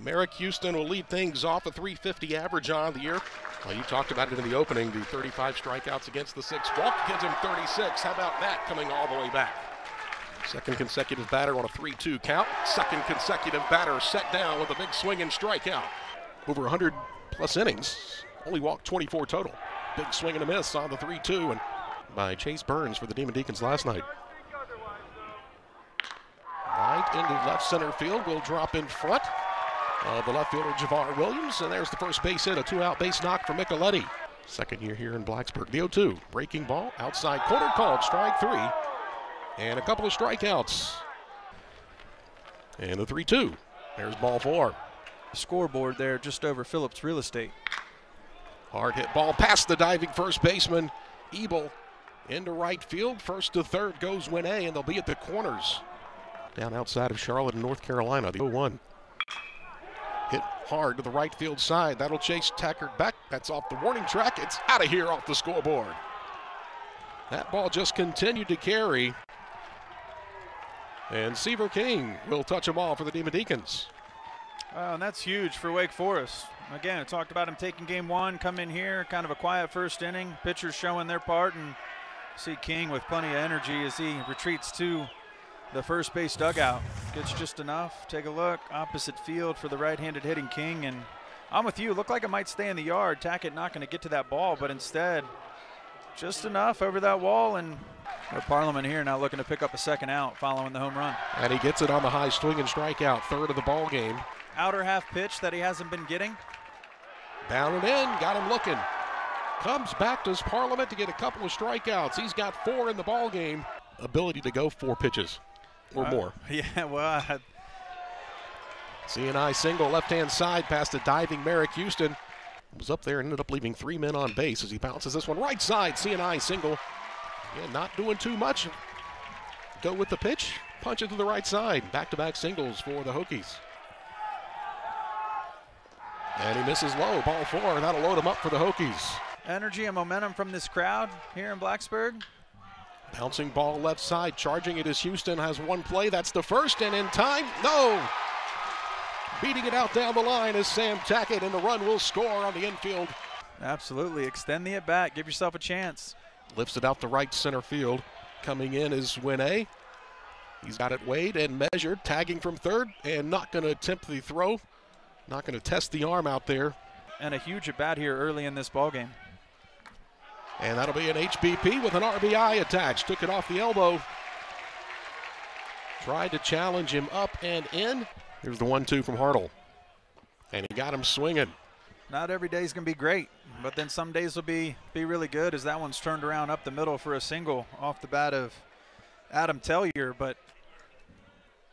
Merrick Houston will lead things off, a 350 average on the year. Well, you talked about it in the opening, the 35 strikeouts against the 6 walk gives him 36. How about that, coming all the way back? Second consecutive batter on a 3-2 count. Second consecutive batter set down with a big swing and strikeout. Over 100 plus innings, only walked 24 total. Big swing and a miss on the 3-2 and by Chase Burns for the Demon Deacons last night. Right into left center field, will drop in front of the left fielder Javar Williams, and there's the first base hit, a two-out base knock for Micheletti. Second year here in Blacksburg. The 0-2, breaking ball, outside corner, called strike three, and a couple of strikeouts. And the 3-2, there's ball four. Scoreboard there just over Phillips Real Estate. Hard hit ball past the diving first baseman, Ebel, into right field. First to third goes Win A, and they'll be at the corners. Down outside of Charlotte in North Carolina, the 0-1. Hit hard to the right field side. That'll chase Tackard back. That's off the warning track. It's out of here off the scoreboard. That ball just continued to carry. And Seaver King will touch them all for the Demon Deacons. And that's huge for Wake Forest. Again, I talked about him taking game one, come in here, kind of a quiet first inning. Pitchers showing their part, and see King with plenty of energy as he retreats to the first base dugout. Gets just enough. Take a look. Opposite field for the right-handed hitting King. And I'm with you. Looked like it might stay in the yard. Tackett not going to get to that ball, but instead just enough over that wall. And Parliament here now looking to pick up a second out following the home run. And he gets it on the high swing and strikeout. Third of the ball game. Outer half pitch that he hasn't been getting. Down and in. Got him looking. Comes back to his Parliament to get a couple of strikeouts. He's got 4 in the ball game. Ability to go 4 pitches. Or more. Yeah, well. C&I single left-hand side past the diving Merrick Houston. Was up there and ended up leaving 3 men on base as he bounces this one right side. C&I single. Yeah, not doing too much. Go with the pitch. Punch it to the right side. Back-to-back singles for the Hokies. And he misses low. Ball 4, and that'll load him up for the Hokies. Energy and momentum from this crowd here in Blacksburg. Bouncing ball left side, charging it as Houston has one play. That's the first, and in time, no! Beating it out down the line is Sam Tackett, and the run will score on the infield. Absolutely, extend the at-bat, give yourself a chance. Lifts it out to right center field. Coming in is Winne. He's got it weighed and measured, tagging from third, and not going to attempt the throw. Not going to test the arm out there. And a huge at-bat here early in this ballgame. And that'll be an HBP with an RBI attached. Took it off the elbow. Tried to challenge him up and in. Here's the 1-2 from Hardo. And he got him swinging. Not every day's going to be great, but then some days will be really good, as that one's turned around up the middle for a single off the bat of Adam Tellier. But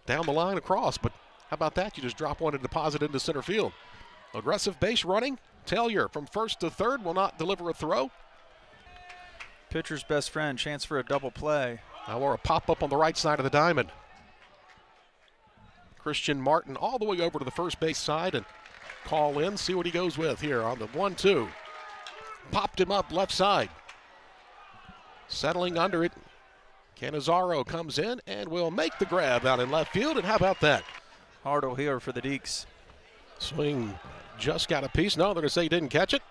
down the line across, but how about that? You just drop one and deposit into center field. Aggressive base running. Tellier from first to third will not deliver a throw. Pitcher's best friend, chance for a double play. Now we're a pop-up on the right side of the diamond. Christian Martin all the way over to the first base side and call in, see what he goes with here on the 1-2. Popped him up left side. Settling under it, Cannizzaro comes in and will make the grab out in left field, and how about that? Hardo here for the Deeks. Swing just got a piece. No, they're going to say he didn't catch it.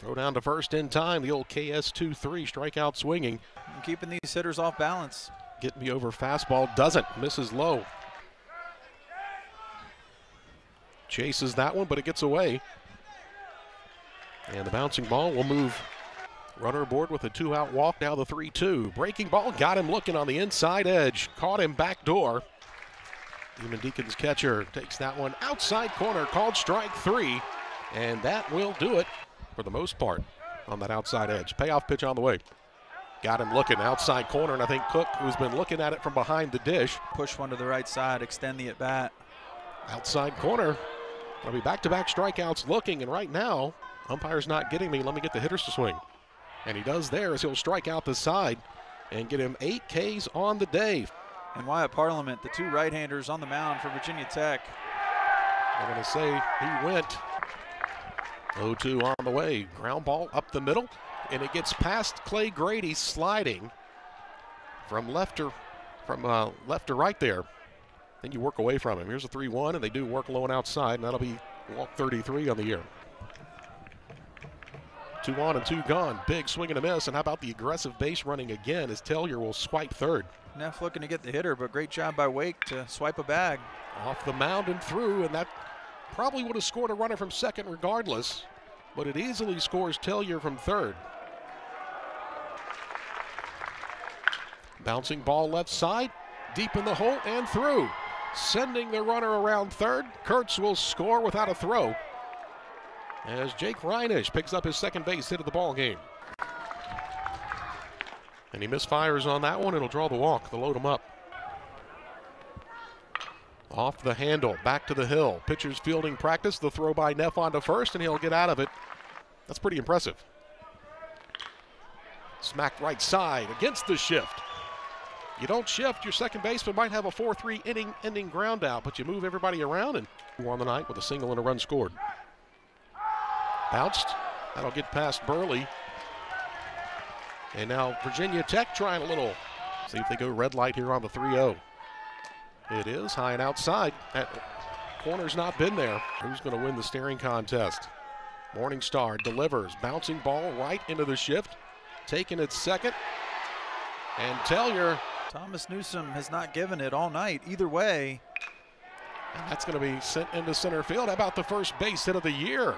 Throw down to first in time, the old KS 2-3 strikeout swinging. I'm keeping these hitters off balance. Get me over fastball, doesn't, misses low. Chases that one, but it gets away. And the bouncing ball will move. Runner aboard with a 2-out walk, now the 3-2. Breaking ball, got him looking on the inside edge. Caught him back door. Demon Deacons catcher takes that one outside corner, called strike 3. And that will do it. For the most part on that outside edge. Payoff pitch on the way. Got him looking outside corner, and I think Cook, who's been looking at it from behind the dish. Push one to the right side, extend the at-bat. Outside corner. I'll be back-to-back strikeouts looking, and right now, umpire's not getting me. Let me get the hitters to swing. And he does there, as he'll strike out the side and get him 8 Ks on the day. And Wyatt Parliament, the 2 right-handers on the mound for Virginia Tech. I'm going to say he went. 0-2 on the way. Ground ball up the middle, and it gets past Clay Grady, sliding from left to right there. Then you work away from him. Here's a 3-1, and they do work low and outside, and that'll be walk 33 on the year. 2 on and 2 gone. Big swing and a miss, and how about the aggressive base running again as Tellier will swipe third. Neff looking to get the hitter, but great job by Wake to swipe a bag. Off the mound and through, and that probably would have scored a runner from second regardless, but it easily scores Tellier from third. Bouncing ball left side, deep in the hole and through. Sending the runner around third. Kurtz will score without a throw as Jake Reinesh picks up his second base hit of the ball game. And he misfires on that one. It'll draw the walk. They'll load him up. Off the handle, back to the hill. Pitcher's fielding practice. The throw by Neff onto first, and he'll get out of it. That's pretty impressive. Smacked right side against the shift. You don't shift, your second baseman might have a 4-3 inning ending ground out, but you move everybody around, and you're on the night with a single and a run scored. Bounced. That'll get past Burley. And now Virginia Tech trying a little. See if they go red light here on the 3-0. It is high and outside. That corner's not been there. Who's going to win the staring contest? Morningstar delivers. Bouncing ball right into the shift. Taking it second. And Tellier. Thomas Newsom has not given it all night either way. And that's going to be sent into center field. How about the first base hit of the year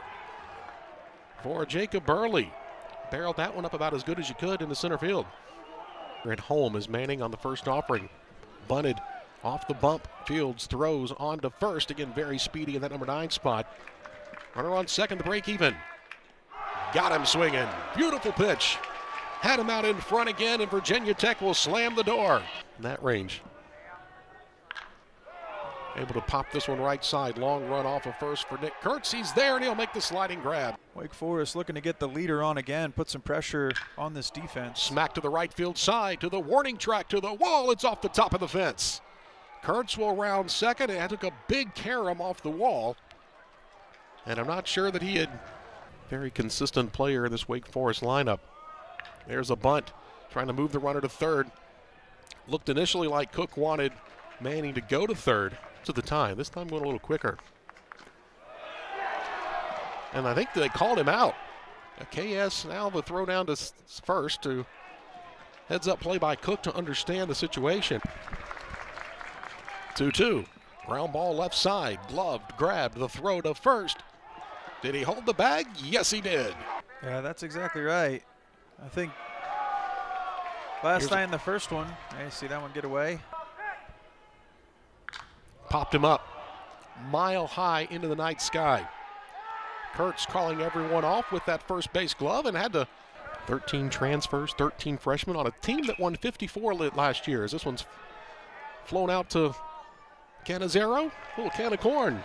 for Jacob Burley? Barreled that one up about as good as you could into center field. At home is Manning on the first offering. Bunted off the bump. Fields throws on to first. Again, very speedy in that number 9 spot. Runner on second to break even. Got him swinging. Beautiful pitch. Had him out in front again, and Virginia Tech will slam the door in that range. Able to pop this one right side. Long run off of first for Nick Kurtz. He's there, and he'll make the sliding grab. Wake Forest looking to get the leader on again, put some pressure on this defense. Smack to the right field side, to the warning track, to the wall. It's off the top of the fence. Kurtz will round second, and took a big carom off the wall. And I'm not sure that he had very consistent player in this Wake Forest lineup. There's a bunt, trying to move the runner to third. Looked initially like Cook wanted Manning to go to third. To the time. This time going a little quicker. And I think they called him out. A KS now the throw down to first to heads up play by Cook to understand the situation. 2-2. Ground ball left side. Gloved, grabbed the throw to first. Did he hold the bag? Yes, he did. Yeah, that's exactly right. I think last night in the first one, I see that one get away. Popped him up, mile high into the night sky. Kurtz calling everyone off with that first base glove and had to 13 transfers, 13 freshmen on a team that won 54 last year. As this one's flown out to Cannizzaro, a little can of corn.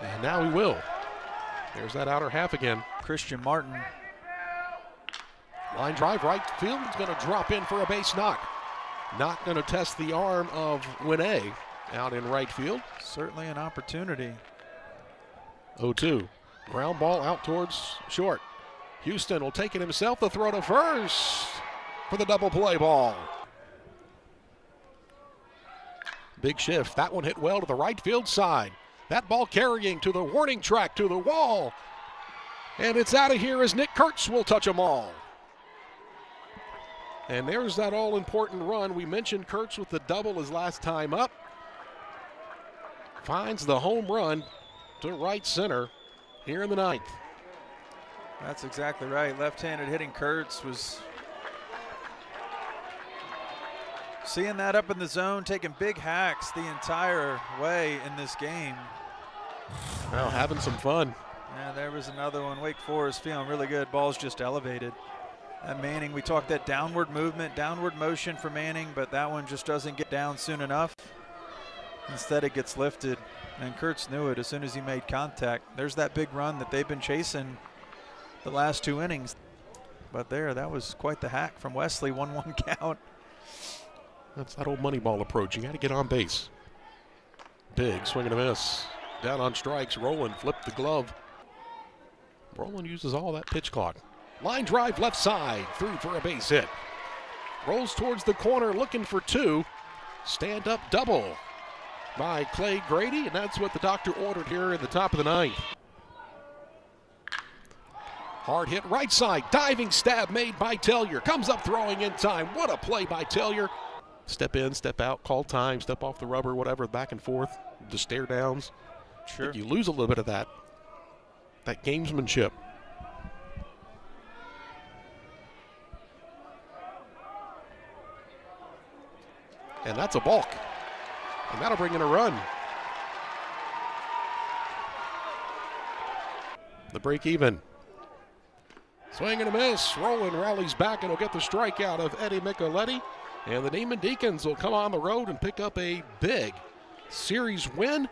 And now he will. There's that outer half again. Christian Martin. Line drive right field. He's going to drop in for a base knock. Not going to test the arm of Win A out in right field. Certainly an opportunity. 0-2. Ground ball out towards short. Houston will take it himself. The throw to first for the double play ball. Big shift. That one hit well to the right field side. That ball carrying to the warning track, to the wall. And it's out of here as Nick Kurtz will touch them all. And there's that all-important run. We mentioned Kurtz with the double his last time up. Finds the home run to right center here in the 9th. That's exactly right. Left-handed hitting Kurtz was seeing that up in the zone, taking big hacks the entire way in this game. Well, having some fun. Yeah, there was another one. Wake Forest feeling really good. Ball's just elevated. Manning, we talked that downward movement, downward motion for Manning, but that one just doesn't get down soon enough. Instead, it gets lifted, and Kurtz knew it as soon as he made contact. There's that big run that they've been chasing the last 2 innings. But there, that was quite the hack from Wesley, 1-1 count. That's that old money ball approach. You got to get on base. Big swing and a miss. Down on strikes, Roland flipped the glove. Roland uses all that pitch clock. Line drive left side, through for a base hit. Rolls towards the corner, looking for 2. stand-up double by Clay Grady, and that's what the doctor ordered here in the top of the ninth. Hard hit right side, diving stab made by Tellier. Comes up throwing in time. What a play by Tellier. Step in, step out, call time, step off the rubber, whatever, back and forth, the stare downs. Sure. You lose a little bit of that gamesmanship. And that's a balk. And that'll bring in a run. The break even. Swing and a miss. Roland rallies back and will get the strikeout of Eddie Micheletti. And the Demon Deacons will come on the road and pick up a big series win.